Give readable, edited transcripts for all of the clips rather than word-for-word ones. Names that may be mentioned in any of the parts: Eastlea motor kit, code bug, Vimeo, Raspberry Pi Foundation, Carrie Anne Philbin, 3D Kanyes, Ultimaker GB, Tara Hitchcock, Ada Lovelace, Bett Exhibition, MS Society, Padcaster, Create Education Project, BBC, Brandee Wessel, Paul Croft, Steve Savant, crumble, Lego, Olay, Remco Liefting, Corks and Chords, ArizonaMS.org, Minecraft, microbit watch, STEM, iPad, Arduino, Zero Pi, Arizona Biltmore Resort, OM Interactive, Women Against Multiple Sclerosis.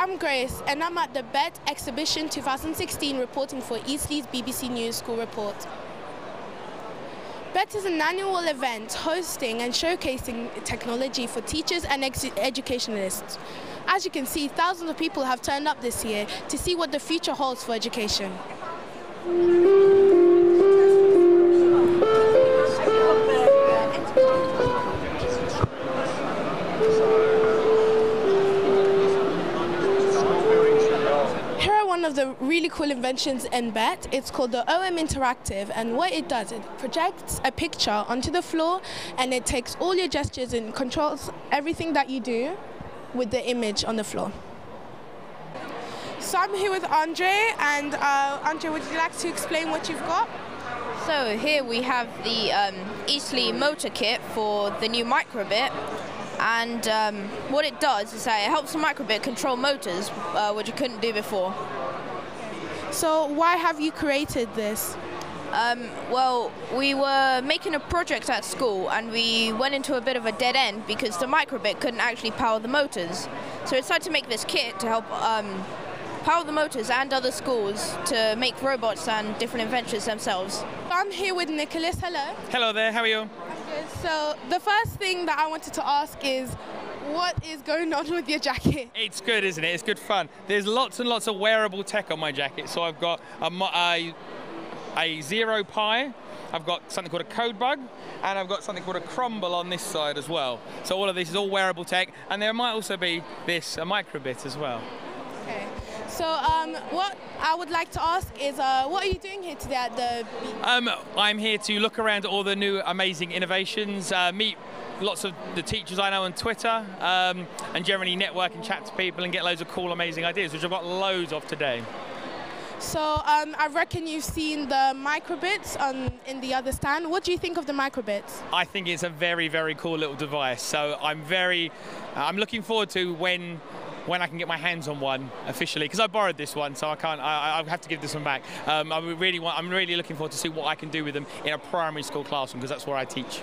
I'm Grace, and I'm at the Bett Exhibition 2016 reporting for Eastlea's BBC News School Report. Bett is an annual event hosting and showcasing technology for teachers and educationalists. As you can see, thousands of people have turned up this year to see what the future holds for education. One of the really cool inventions in Bett, it's called the OM Interactive, and what it does, it projects a picture onto the floor and it takes all your gestures and controls everything that you do with the image on the floor. So I'm here with Andre, and Andre, would you like to explain what you've got? So here we have the Eastlea motor kit for the new microbit. And what it does is that it helps the microbit control motors, which you couldn't do before. So why have you created this? Well, we were making a project at school and we went into a bit of a dead end because the microbit couldn't actually power the motors. So we decided to make this kit to help power the motors and other schools to make robots and different inventions themselves. I'm here with Nicholas. Hello. Hello there, how are you? So the first thing that I wanted to ask is, what is going on with your jacket? It's good, isn't it? It's good fun. There's lots and lots of wearable tech on my jacket. So I've got a Zero Pi, I've got something called a code bug, and I've got something called a crumble on this side as well. So all of this is all wearable tech, and there might also be a microbit as well. Okay. So what I would like to ask is, what are you doing here today at the BBC? I'm here to look around at all the new amazing innovations, meet lots of the teachers I know on Twitter, and generally network and chat to people and get loads of cool, amazing ideas, which I've got loads of today. So I reckon you've seen the microbits in the other stand. What do you think of the microbits? I think it's a very, very cool little device. So I'm looking forward to when I can get my hands on one officially, because I borrowed this one, so I have to give this one back. I'm really looking forward to see what I can do with them in a primary school classroom, because that's where I teach.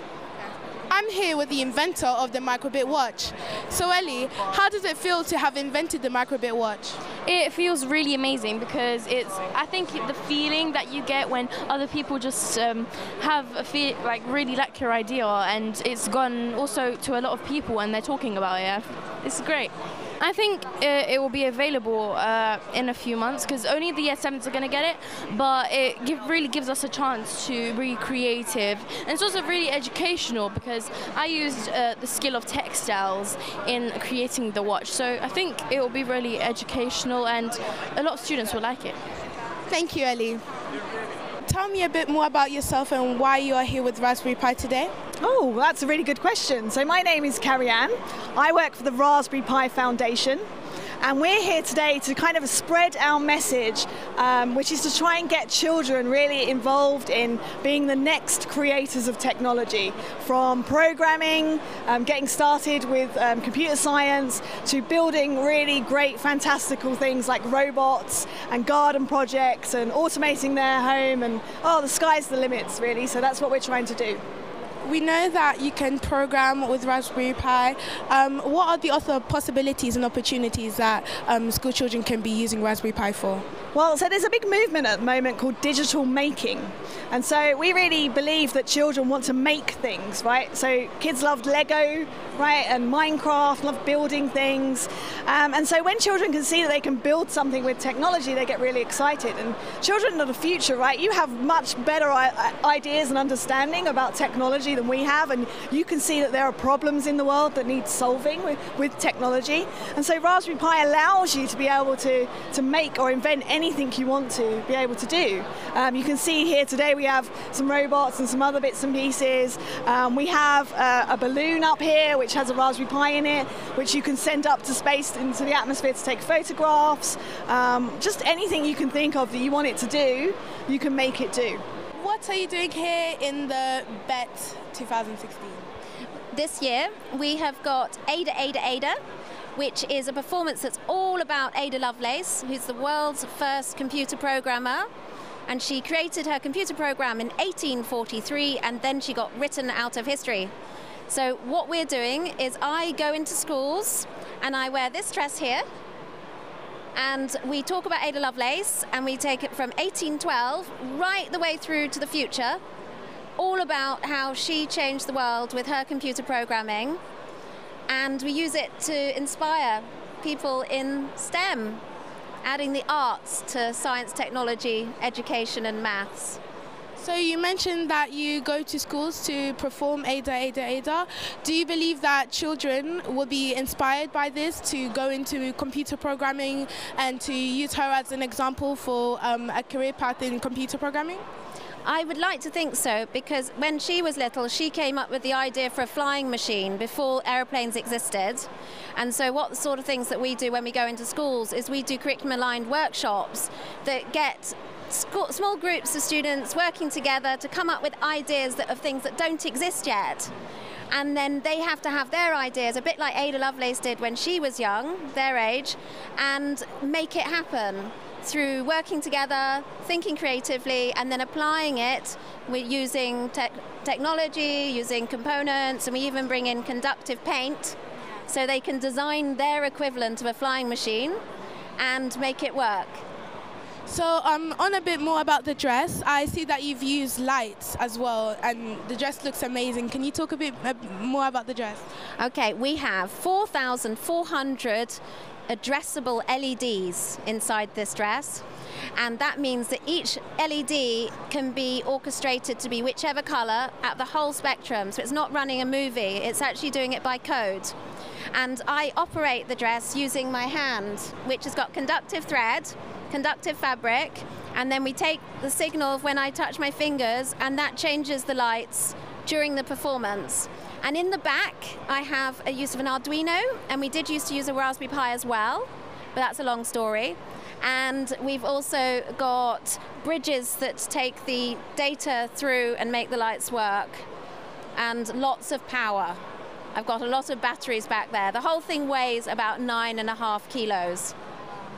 I'm here with the inventor of the microbit watch. So Ellie, how does it feel to have invented the microbit watch? It feels really amazing, because I think the feeling that you get when other people just have a feel, like really like your idea, and it's gone also to a lot of people and they're talking about it. It's great. I think it will be available in a few months, because only the year 7s are going to get it, but it really gives us a chance to be creative. And it's also really educational, because I used the skill of textiles in creating the watch, so I think it will be really educational and a lot of students will like it. Thank you, Ellie. Tell me a bit more about yourself and why you are here with Raspberry Pi today. Oh, that's a really good question. So my name is Carrie Anne. I work for the Raspberry Pi Foundation, and we're here today to kind of spread our message, which is to try and get children really involved in being the next creators of technology, from programming, getting started with computer science, to building really great, fantastical things like robots and garden projects and automating their home, and oh, the sky's the limits really, so that's what we're trying to do. We know that you can program with Raspberry Pi. What are the other possibilities and opportunities that school children can be using Raspberry Pi for? Well, so there's a big movement at the moment called digital making. And so we really believe that children want to make things, right? So kids loved Lego, right? And Minecraft, love building things. And so when children can see that they can build something with technology, they get really excited. And children are the future, right? You have much better ideas and understanding about technology than we have, and you can see that there are problems in the world that need solving with technology. And so Raspberry Pi allows you to be able to make or invent anything you want to be able to do. You can see here today we have some robots and some other bits and pieces. We have a balloon up here which has a Raspberry Pi in it, which you can send up to space into the atmosphere to take photographs. Just anything you can think of that you want it to do, you can make it do. What are you doing here in the Bett 2016? This year we have got Ada, which is a performance that's all about Ada Lovelace, who's the world's first computer programmer. And she created her computer program in 1843, and then she got written out of history. So what we're doing is I go into schools and I wear this dress here, And we talk about Ada Lovelace, and we take it from 1812 right the way through to the future, all about how she changed the world with her computer programming. And we use it to inspire people in STEM, adding the arts to science, technology, education, and maths. So you mentioned that you go to schools to perform Ada. Do you believe that children will be inspired by this to go into computer programming and to use her as an example for a career path in computer programming? I would like to think so, because when she was little, she came up with the idea for a flying machine before aeroplanes existed. And so what sort of things that we do when we go into schools is we do curriculum-aligned workshops that get small groups of students working together to come up with ideas of things that don't exist yet. And then they have to have their ideas, a bit like Ada Lovelace did when she was young, their age, and make it happen through working together, thinking creatively, and then applying it. We're using technology, using components, and we even bring in conductive paint so they can design their equivalent of a flying machine and make it work. So on a bit more about the dress, I see that you've used lights as well, and the dress looks amazing. Can you talk a bit more about the dress? Okay, we have 4,400 addressable LEDs inside this dress, and that means that each LED can be orchestrated to be whichever color at the whole spectrum. So it's not running a movie, it's actually doing it by code. And I operate the dress using my hand, which has got conductive thread, conductive fabric, and then we take the signal of when I touch my fingers, and that changes the lights during the performance. And in the back, I have a use of an Arduino, and we did used to use a Raspberry Pi as well, but that's a long story. And we've also got bridges that take the data through and make the lights work, and lots of power. I've got a lot of batteries back there. The whole thing weighs about 9.5 kilos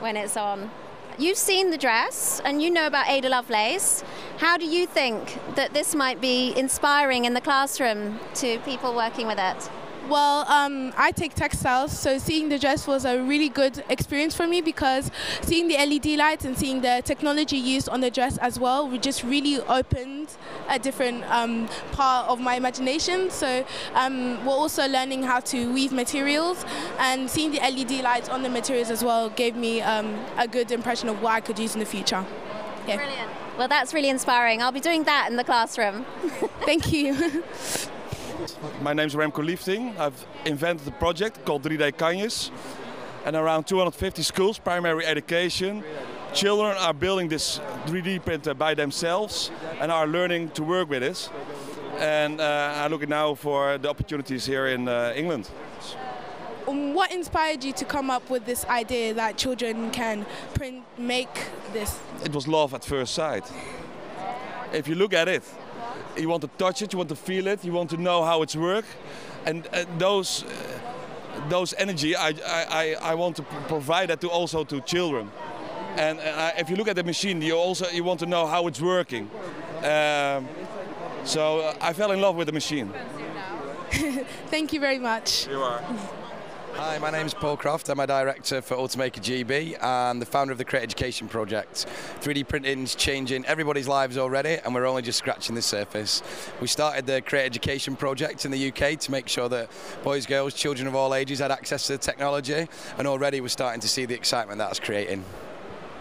when it's on. You've seen the dress, and you know about Ada Lovelace. How do you think that this might be inspiring in the classroom to people working with it? Well, I take textiles, so seeing the dress was a really good experience for me, because seeing the LED lights and seeing the technology used on the dress as well, we just really opened a different part of my imagination. So we're also learning how to weave materials, and seeing the LED lights on the materials as well gave me a good impression of what I could use in the future. Yeah. Brilliant. Well, that's really inspiring. I'll be doing that in the classroom. Thank you. My name's Remco Liefting. I've invented a project called 3D Kanyes, and around 250 schools, primary education, children are building this 3D printer by themselves and are learning to work with it. And I'm looking now for the opportunities here in England. What inspired you to come up with this idea that children can print, make this? It was love at first sight. If you look at it, you want to touch it, you want to feel it, you want to know how it's work, and those energy, I want to provide that to also to children. And if you look at the machine, you want to know how it's working. So I fell in love with the machine. Thank you very much. You are. Hi, my name is Paul Croft. I'm a director for Ultimaker GB and the founder of the Create Education Project. 3D printing's changing everybody's lives already, and we're only just scratching the surface. We started the Create Education Project in the UK to make sure that boys, girls, children of all ages had access to the technology, and already we're starting to see the excitement that's creating.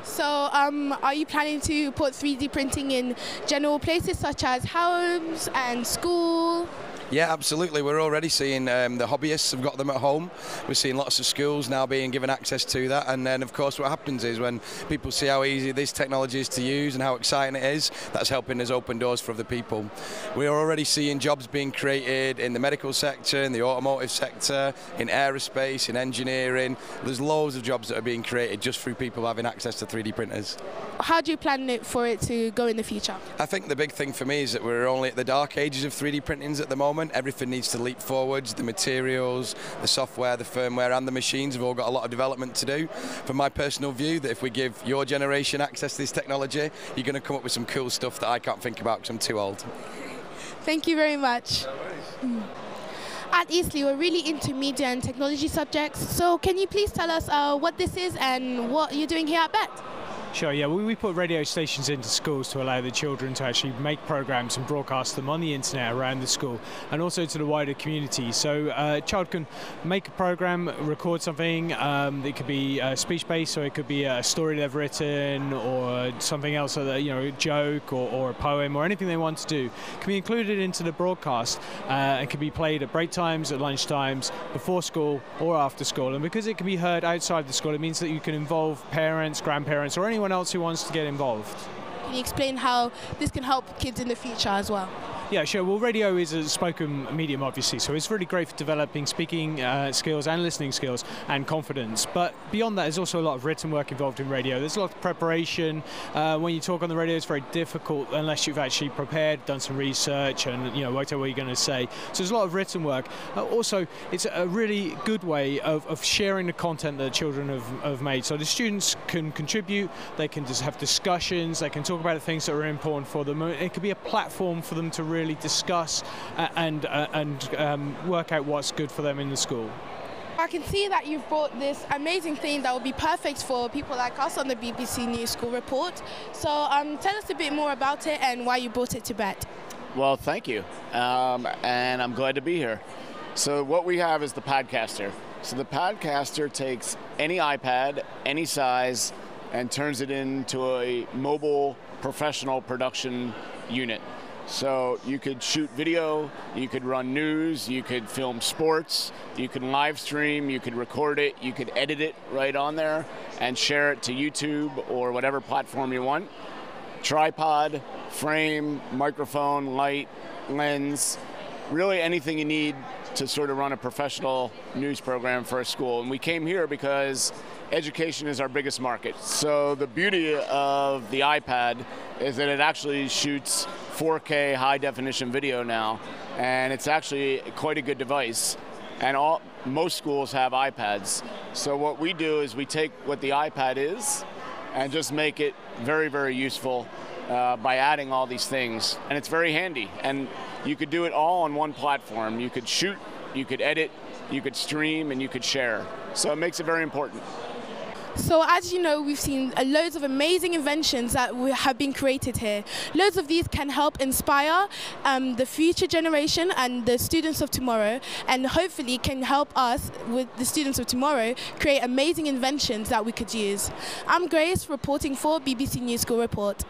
So are you planning to put 3D printing in general places such as homes and school? Yeah, absolutely. We're already seeing the hobbyists have got them at home. We're seeing lots of schools now being given access to that. And then, of course, what happens is when people see how easy this technology is to use and how exciting it is, that's helping us open doors for other people. We are already seeing jobs being created in the medical sector, in the automotive sector, in aerospace, in engineering. There's loads of jobs that are being created just through people having access to 3D printers. How do you plan for it to go in the future? I think the big thing for me is that we're only at the dark ages of 3D printings at the moment. Everything needs to leap forwards. The materials, the software, the firmware and the machines have all got a lot of development to do. From my personal view, that if we give your generation access to this technology, you're going to come up with some cool stuff that I can't think about because I'm too old. Thank you very much. No worries. at Eastlea, we're really into media and technology subjects. So can you please tell us what this is and what you're doing here at Bett? Sure, yeah, we put radio stations into schools to allow the children to actually make programs and broadcast them on the internet around the school and also to the wider community. So a child can make a program, record something, it could be speech-based, so it could be a story they've written or something else, you know, a joke or a poem or anything they want to do. It can be included into the broadcast and can be played at break times, at lunch times, before school or after school. And because it can be heard outside the school, it means that you can involve parents, grandparents or anyone else who wants to get involved. Can you explain how this can help kids in the future as well? Yeah, sure. Well, radio is a spoken medium, obviously, so it's really great for developing speaking skills and listening skills and confidence. But beyond that, there's also a lot of written work involved in radio. There's a lot of preparation. When you talk on the radio, it's very difficult unless you've actually prepared, done some research and, you know, worked out what you're going to say. So there's a lot of written work. Also, it's a really good way of sharing the content that children have made. So the students can contribute, they can just have discussions, they can talk about the things that are important for them. It could be a platform for them to really discuss and work out what's good for them in the school. I can see that you've brought this amazing thing that will be perfect for people like us on the BBC News School Report. So tell us a bit more about it and why you brought it to Bett. Well, thank you, and I'm glad to be here. So what we have is the Padcaster. So the Padcaster takes any iPad, any size, and turns it into a mobile professional production unit. So you could shoot video, you could run news, you could film sports, you can live stream, you could record it, you could edit it right on there and share it to YouTube or whatever platform you want. Tripod, frame, microphone, light, lens, really anything you need to sort of run a professional news program for a school. And we came here because education is our biggest market. So the beauty of the iPad is that it actually shoots 4K high definition video now, and it's actually quite a good device. And most schools have iPads. So what we do is we take what the iPad is and just make it very, very useful by adding all these things. And it's very handy. And you could do it all on one platform. You could shoot, you could edit, you could stream, and you could share. So it makes it very important. So as you know, we've seen loads of amazing inventions that have been created here. Loads of these can help inspire the future generation and the students of tomorrow, and hopefully can help us, with the students of tomorrow, create amazing inventions that we could use. I'm Grace, reporting for BBC News School Report.